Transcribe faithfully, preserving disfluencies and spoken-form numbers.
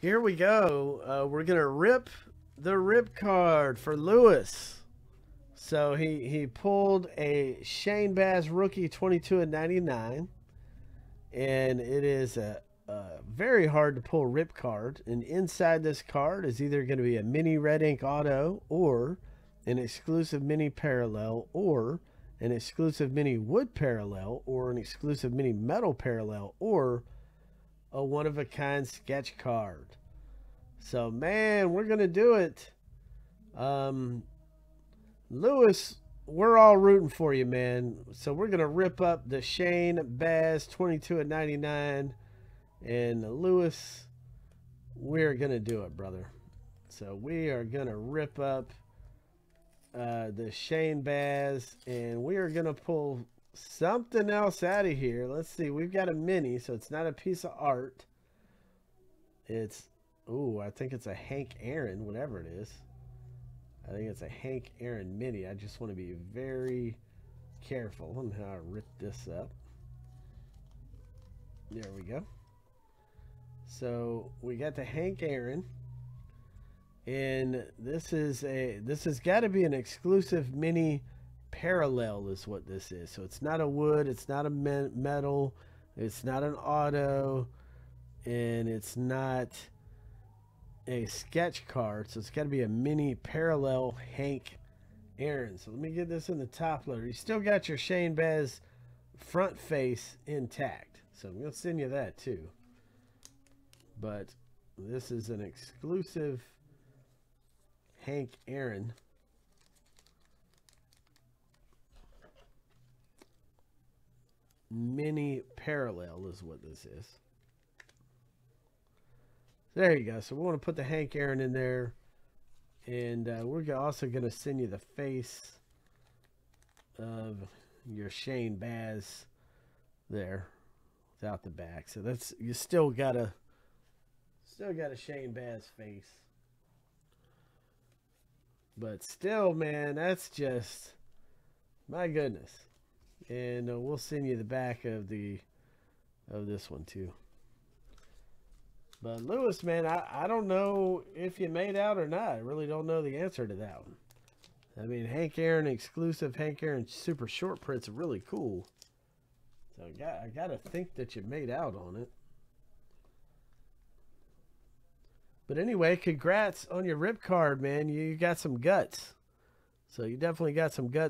Here we go. Uh, we're going to rip the rip card for Lewis. So he, he pulled a Shane Baz rookie twenty-two and ninety-nine. And it is a, a very hard to pull rip card. And inside this card is either going to be a mini red ink auto or an exclusive mini parallel or an exclusive mini wood parallel or an exclusive mini metal parallel or a one-of-a-kind sketch card. So, man, we're going to do it. Um, Lewis, we're all rooting for you, man. So we're going to rip up the Shane Baz twenty-two and ninety-nine. And Lewis, we're going to do it, brother. So we are going to rip up uh, the Shane Baz. And we are going to pull something else out of here. Let's see. We've got a mini, so it's not a piece of art. It's, ooh, I think it's a Hank Aaron, whatever it is. I think it's a Hank Aaron mini. I just want to be very careful on how I rip this up. There we go. So we got the Hank Aaron, and this is a this has got to be an exclusive mini parallel is what this is. So it's not a wood, it's not a metal, it's not an auto, and it's not a sketch card. So it's got to be a mini parallel Hank Aaron. So let me get this in the top loader. You still got your Shane Baz front face intact, so I'm gonna send you that too, but this is an exclusive Hank Aaron. Mini parallel is what this is. There you go. So we want to put the Hank Aaron in there, and uh, we're also going to send you the face of your Shane Baz there without the back. So that's, you still got a still got a Shane Baz face, but still, man, that's just, my goodness. And uh, we'll send you the back of the of this one too. But Lewis, man, I, I don't know if you made out or not. I really don't know the answer to that one. I mean, Hank Aaron exclusive Hank Aaron super short prints are really cool. So I got, I got to think that you made out on it. But anyway, congrats on your rip card, man. You, you got some guts. So you definitely got some guts